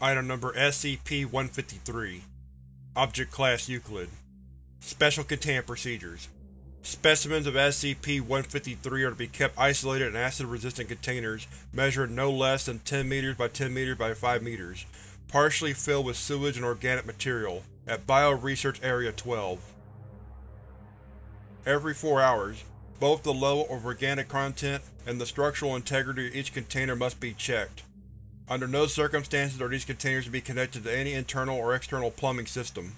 Item number SCP-153. Object Class Euclid. Special Containment Procedures. Specimens of SCP-153 are to be kept isolated in acid-resistant containers measuring no less than 10 meters by 10 meters by 5 meters, partially filled with sewage and organic material, at Bio-Research Area 12. Every 4 hours, both the level of organic content and the structural integrity of each container must be checked. Under no circumstances are these containers to be connected to any internal or external plumbing system.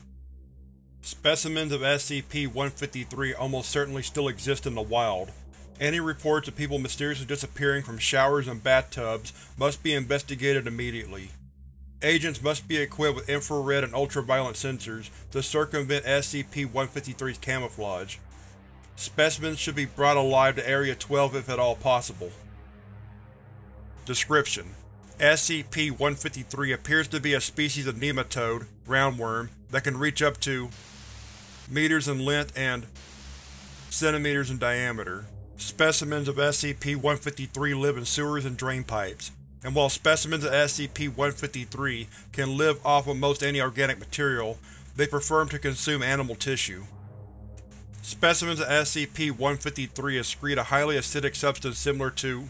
Specimens of SCP-153 almost certainly still exist in the wild. Any reports of people mysteriously disappearing from showers and bathtubs must be investigated immediately. Agents must be equipped with infrared and ultraviolet sensors to circumvent SCP-153's camouflage. Specimens should be brought alive to Area 12 if at all possible. Description: SCP-153 appears to be a species of nematode, roundworm, that can reach up to meters in length and centimeters in diameter. Specimens of SCP-153 live in sewers and drainpipes, and while specimens of SCP-153 can live off of most any organic material, they prefer to consume animal tissue. Specimens of SCP-153 excrete a highly acidic substance similar to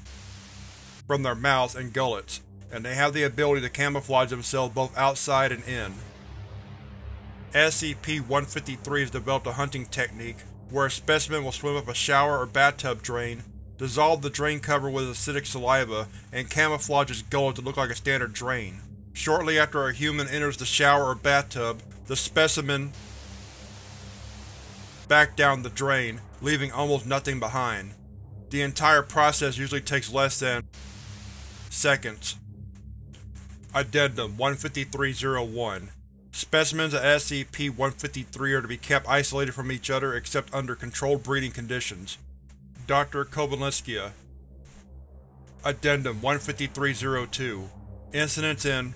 from their mouths and gullets, and they have the ability to camouflage themselves both outside and in. SCP-153 has developed a hunting technique where a specimen will swim up a shower or bathtub drain, dissolve the drain cover with acidic saliva, and camouflage its gullet to look like a standard drain. Shortly after a human enters the shower or bathtub, the specimen back down the drain, leaving almost nothing behind. The entire process usually takes less than seconds. Addendum 153-01. Specimens of SCP-153 are to be kept isolated from each other except under controlled breeding conditions. Dr. Kobielitskiya. Addendum 153-02. Incidents in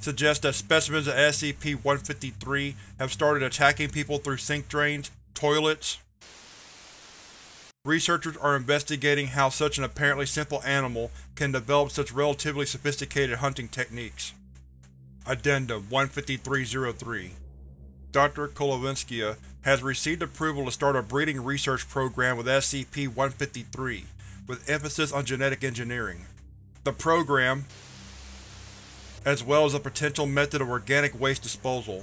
suggest that specimens of SCP-153 have started attacking people through sink drains, toilets. Researchers are investigating how such an apparently simple animal can develop such relatively sophisticated hunting techniques. Addendum 153-03. Dr. Kolovinskia has received approval to start a breeding research program with SCP-153, with emphasis on genetic engineering. The program, as well as a potential method of organic waste disposal.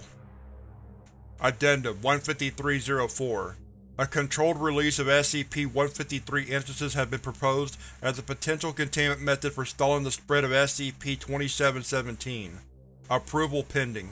Addendum 153-04. A controlled release of SCP-153 instances have been proposed as a potential containment method for stalling the spread of SCP-2717. Approval pending.